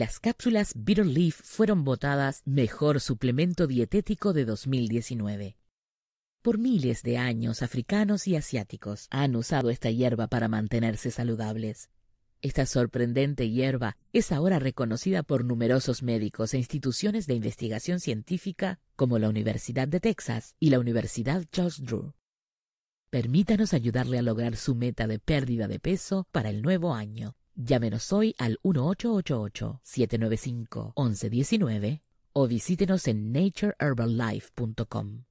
Las cápsulas Bitter Leaf fueron votadas Mejor Suplemento Dietético de 2019. Por miles de años, africanos y asiáticos han usado esta hierba para mantenerse saludables. Esta sorprendente hierba es ahora reconocida por numerosos médicos e instituciones de investigación científica como la Universidad de Texas y la Universidad George Drew. Permítanos ayudarle a lograr su meta de pérdida de peso para el nuevo año. Llámenos hoy al 1888-795-1119 o visítenos en natureherballife.com.